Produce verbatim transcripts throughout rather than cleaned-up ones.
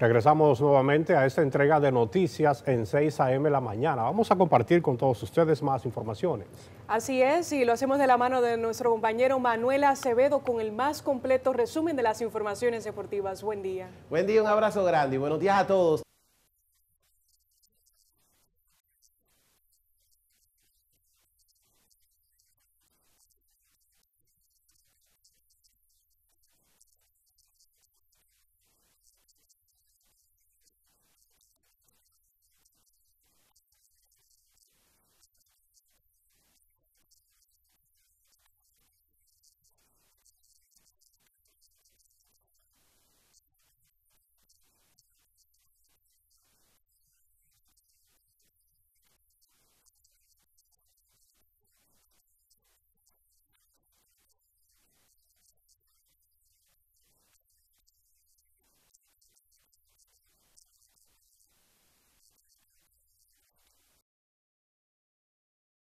Regresamos nuevamente a esta entrega de noticias en seis a m la mañana. Vamos a compartir con todos ustedes más informaciones. Así es, y lo hacemos de la mano de nuestro compañero Manuel Acevedo con el más completo resumen de las informaciones deportivas. Buen día. Buen día, un abrazo grande y buenos días a todos.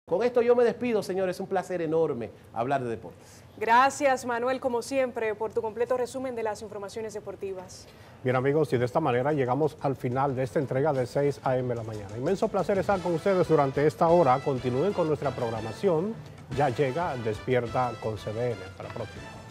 Con esto yo me despido, señores. Es un placer enorme hablar de deportes. Gracias, Manuel, como siempre, por tu completo resumen de las informaciones deportivas. Bien, amigos, y de esta manera llegamos al final de esta entrega de seis a m de la mañana. Inmenso placer estar con ustedes durante esta hora. Continúen con nuestra programación. Ya llega Despierta con C B N. Hasta la próxima.